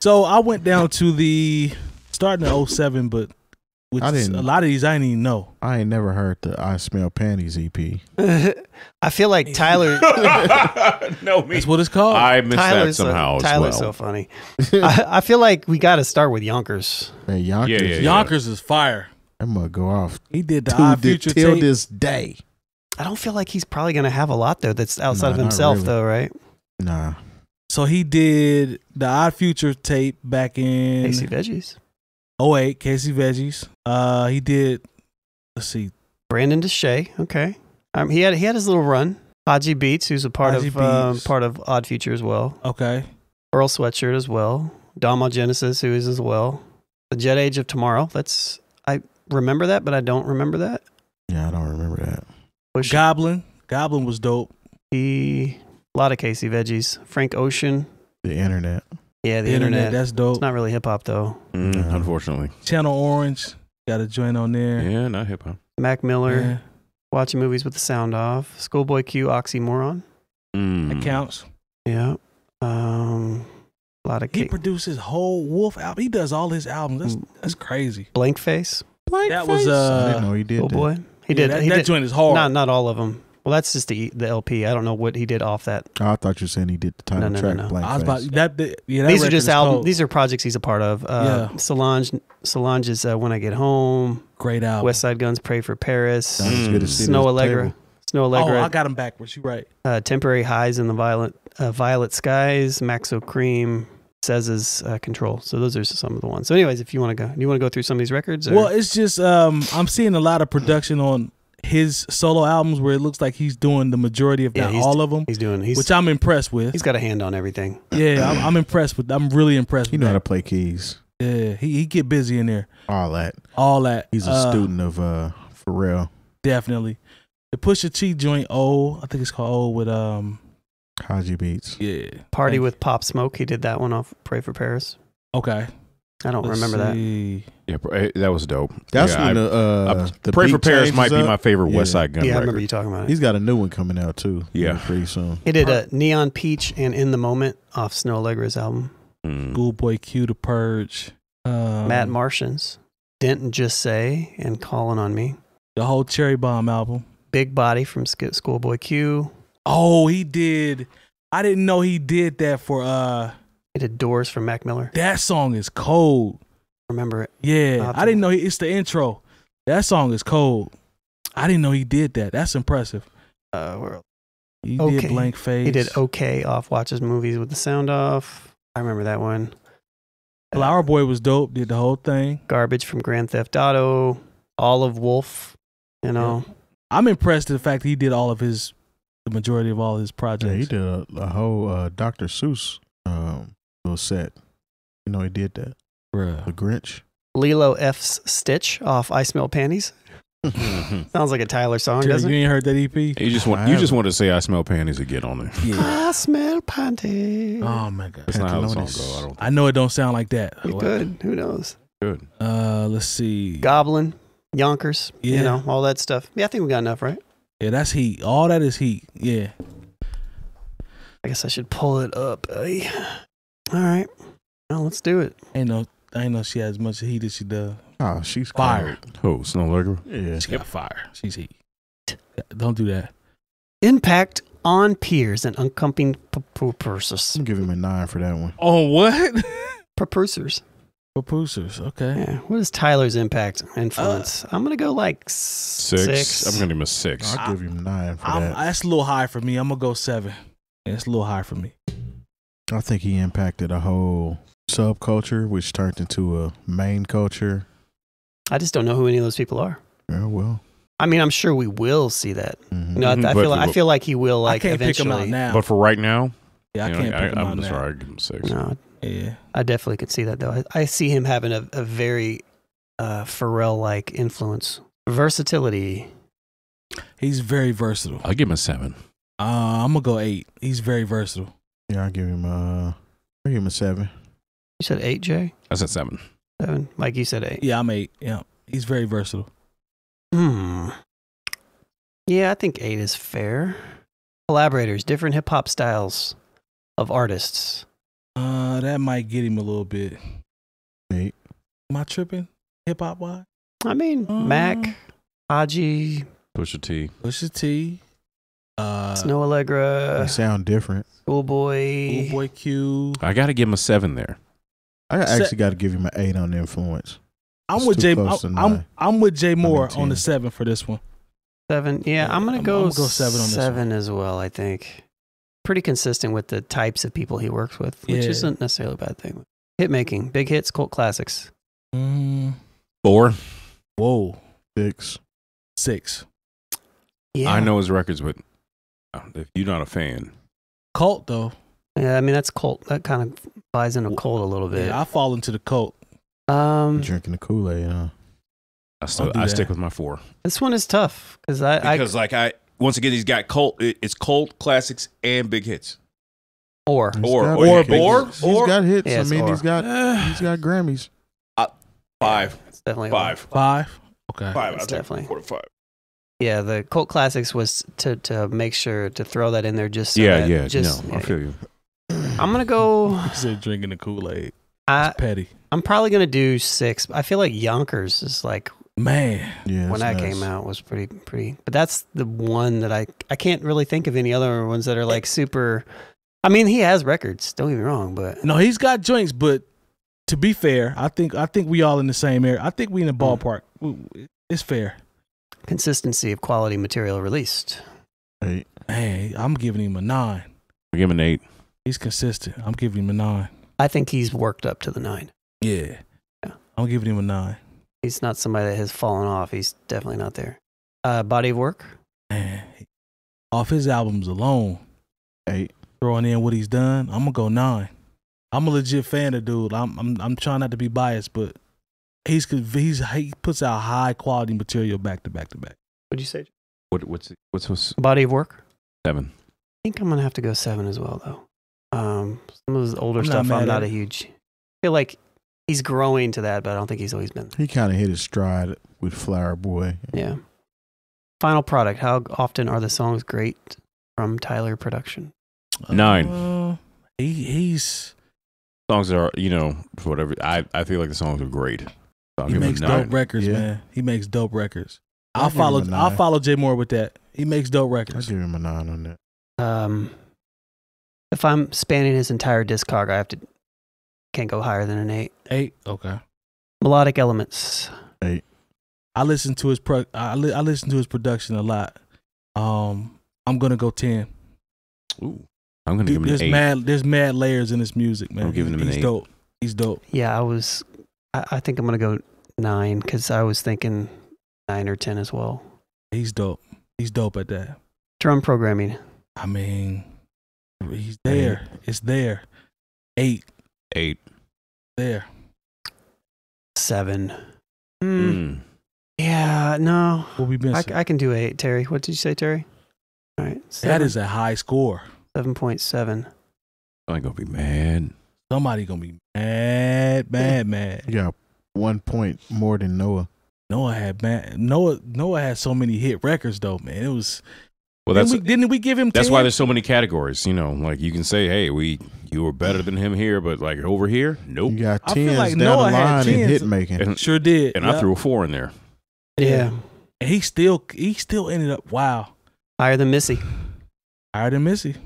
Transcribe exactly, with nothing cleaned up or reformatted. So I went down to the starting in oh seven, but which I didn't, a lot of these I didn't even know. I ain't never heard the I Smell Panties E P. I feel like Tyler. No, me. That's what it's called. I missed Tyler's that somehow. Uh, as Tyler's well. So funny. I, I feel like we got to start with Yonkers. Hey, Yonkers. Yeah, yeah, yeah. Yonkers is fire. I'm gonna go off. He did the Odd Future tape. Till this day. I don't feel like he's probably gonna have a lot though. That's outside nah, of himself really. Though, right? Nah. So he did the Odd Future tape back in Casey Veggies. Oh eight, Casey Veggies. Uh, he did. Let's see, Brandon Deshay. Okay, um, he had he had his little run. Haji Beats, who's a part Haji of um, part of Odd Future as well. Okay, Earl Sweatshirt as well. Domo Genesis, who is as well. The Jet Age of Tomorrow. That's I remember that, but I don't remember that. Yeah, I don't remember that. Pusha. Goblin, Goblin was dope. He a lot of Casey Veggies. Frank Ocean. The internet. Yeah, the, the internet, internet. That's dope. It's not really hip hop though. Mm, no. Unfortunately. Channel Orange. Got a joint on there. Yeah, not hip hop. Mac Miller. Yeah. Watching Movies with the Sound Off. Schoolboy Q, Oxymoron. Mm. That counts. Yeah. Um, a lot of He produces whole Wolf album. He does all his albums. That's that's crazy. Blankface. Blankface. That was uh I didn't know he did. Schoolboy. That. He did. Yeah, that, he that did. Joint is hard. Not not all of them. Well, that's just the the L P. I don't know what he did off that. Oh, I thought you were saying he did the title no, no, track. No, no. I was about, that, that, yeah, that these are just albums. These are projects he's a part of. Uh, yeah. Solange, Solange's uh, When I Get Home. Great album. Westside Guns, Pray for Paris. Mm. Good to see Snoh Aalegra. Snoh Aalegra. Oh, I got him backwards. You right. Uh, Temporary Highs in the Violent uh, Violet Skies. Maxo Cream. Says uh, Control. So those are some of the ones. So anyways, if you want to go, you want to go through some of these records? Or? Well, it's just um, I'm seeing a lot of production on his solo albums where it looks like he's doing the majority of not yeah, all of them. He's doing, he's, which I'm impressed with. He's got a hand on everything. Yeah, I'm, I'm impressed with. I'm really impressed. He with know that. How to play keys. Yeah, he he get busy in there. All that. All that. He's a uh, student of uh, Pharrell. Definitely. The Pusha T joint. Oh, I think it's called O with um. Haji Beats. Yeah. Party Thank with Pop Smoke. He did that one off Pray for Paris. Okay. I don't Let's remember see. That. Yeah, that was dope. That's yeah, when I, the, uh, I, the Pray for Paris might up. Be my favorite yeah. Westside Gun yeah, record. Yeah, I remember you talking about it. He's got a new one coming out too. Yeah, pretty soon. He did a Neon Peach and In the Moment off Snoh Aalegra's album. Mm. Schoolboy Q, The Purge, um, Matt Martians, Didn't Just Say, and Calling on Me. The whole Cherry Bomb album. Big Body from Schoolboy Q. Oh, he did. I didn't know he did that for. uh He did Doors from Mac Miller. That song is cold. Remember it? Yeah, I didn't know he, it's the intro. That song is cold. I didn't know he did that. That's impressive. Uh, well, he okay. did Blankface. He did Okay off Watches Movies with the Sound Off. I remember that one. Flower uh, Boy was dope. Did the whole thing. Garbage from Grand Theft Auto. All of Wolf. You know, yeah. I'm impressed at the fact that he did all of his. The majority of all his projects. Yeah, he did a, a whole uh, Doctor Seuss um, little set. You know, he did that. Bruh. The Grinch. Lilo F's Stitch off I Smell Panties. Sounds like a Tyler song, Jerry, doesn't it? You ain't heard that E P? You just want, you just want to say I Smell Panties and get on there. Yeah. I Smell Panties. Oh, my God. That's not how the song goes, I don't think. I know it don't sound like that. It could. Who knows? Good. Uh, let's see. Goblin, Yonkers, yeah. You know, all that stuff. Yeah, I think we got enough, right? Yeah, that's heat. All that is heat. Yeah. I guess I should pull it up. Eh? All right. Well, let's do it. Ain't no, I ain't know she has as much heat as she does. Oh, she's fired. Cold. Who? Snoh Aalegra? Yeah. She got fire. She's heat. Don't do that. Impact on peers and uncomping prepursers. I'm giving him a nine for that one. Oh, what? Prepursers. Prepursers. Okay. Yeah. What is Tyler's impact influence? Uh, I'm gonna go like six. six. I'm gonna give him a six. I'll I, give him nine for I'm, that. That's a little high for me. I'm gonna go seven. That's yeah, a little high for me. I think he impacted a whole subculture, which turned into a main culture. I just don't know who any of those people are. Yeah, well. I mean, I'm sure we will see that. Mm-hmm. No, I, I feel. Like, I feel like he will. Like I can't eventually. Pick him out now. But for right now, yeah, I you know, can't. I, pick him I, out I'm now. Sorry, I give him six. No. Yeah, I definitely could see that though. I, I see him having a, a very uh, Pharrell-like influence, versatility. He's very versatile. I'll give him a seven. Uh, I'm gonna go eight. He's very versatile. Yeah, I give him uh, I give him a seven. You said eight, Jay? I said seven. Seven, Mike. You said eight. Yeah, I'm eight. Yeah, he's very versatile. Hmm. Yeah, I think eight is fair. Collaborators, different hip hop styles of artists. Uh, that might get him a little bit. Neat. Am I tripping? Hip hop wise? I mean, uh, Mac, Haji, Pusha T, Pusha T, uh, Snoh Aalegra. They sound different. Schoolboy, Schoolboy Q. I gotta give him a seven there. I actually Se- gotta give him an eight on Influence. I'm with, Jay, I'm, I'm, I'm with Jay Moore on the seven for this one. Seven, yeah, yeah I'm gonna I'm, go, I'm go seven on this seven one. As well. I think pretty consistent with the types of people he works with, which yeah. isn't necessarily a bad thing. Hit making, big hits, cult classics. Mm. Four. Whoa. Six. Six. Yeah, I know his records, but if you're not a fan, cult though. Yeah, I mean that's cult. That kind of buys into cult a little bit. Yeah, I fall into the cult. Um, drinking the Kool-Aid, huh? I, still, I stick with my four. This one is tough because I because I, like I once again he's got cult. It's cult classics and big hits. Or or or or, or he's got hits. Yeah, I mean or. he's got he's got Grammys. Uh, five. It's definitely five. Five. Five. Okay. Five. It's I'll definitely four to five. Yeah, the cult classics was to to make sure to throw that in there. Just so yeah, that yeah. Just, no, yeah, I feel you. I'm gonna go. You said drinking the Kool-Aid. It's petty. I'm probably gonna do six. I feel like Yonkers is like man. Yeah, when that nice. came out was pretty pretty. But that's the one that I I can't really think of any other ones that are like super. I mean, he has records. Don't get me wrong, but no, he's got joints. But to be fair, I think I think we all in the same area. I think we in the ballpark. Mm. It's fair. Consistency of quality material released. Eight. Hey, I'm giving him a nine. I give him an eight. He's consistent. I'm giving him a nine. I think he's worked up to the nine. Yeah. yeah. I'm giving him a nine. He's not somebody that has fallen off. He's definitely not there. Uh, body of work? Man, off his albums alone. Eight. Throwing in what he's done, I'm going to go nine. I'm a legit fan of dude. I'm I'm I'm trying not to be biased, but he's he's he puts out high quality material back to back to back. What'd you say? What what's what's what's body of work? Seven. I think I'm going to have to go seven as well though. Um, some of his older I'm stuff, not I'm not a huge. I feel like he's growing to that, but I don't think he's always been there. He kind of hit his stride with Flower Boy. Yeah. Final product. How often are the songs great from Tyler production? Nine. Uh, he he's songs are you know whatever. I I feel like the songs are great. So he makes dope records, yeah. man. He makes dope records. I'll, I'll follow. I'll follow Jay Moore with that. He makes dope records. I'll give him a nine on that. Um. If I'm spanning his entire discog, I have to can't go higher than an eight. Eight, okay. Melodic elements. Eight. I listen to his pro. I, li I listen to his production a lot. Um, I'm gonna go ten. Ooh, I'm gonna Dude, give him there's an eight. Mad, there's mad layers in his music, man. I'm giving him an He's eight. He's dope. He's dope. Yeah, I was. I, I think I'm gonna go nine because I was thinking nine or ten as well. He's dope. He's dope at that. Drum programming. I mean. He's there. Eight. It's there. Eight. Eight. There. Seven. Mm. Mm. Yeah, no. What we missing? I, I can do eight, Terry. What did you say, Terry? All right. Seven. That is a high score. seven point seven. I ain't going to be mad. Somebody going to be mad, mad, mad. You got one point more than Noah. Noah had mad. Noah, Noah had so many hit records, though, man. It was... Well, that's didn't we, didn't we give him? That's ten? Why there's so many categories. You know, like you can say, "Hey, we you were better than him here," but like over here, nope. You got tens I feel like down Noah the line in hit making. And, sure did. And yep. I threw a four in there. Yeah, and he still he still ended up wow higher than Missy. Higher than Missy.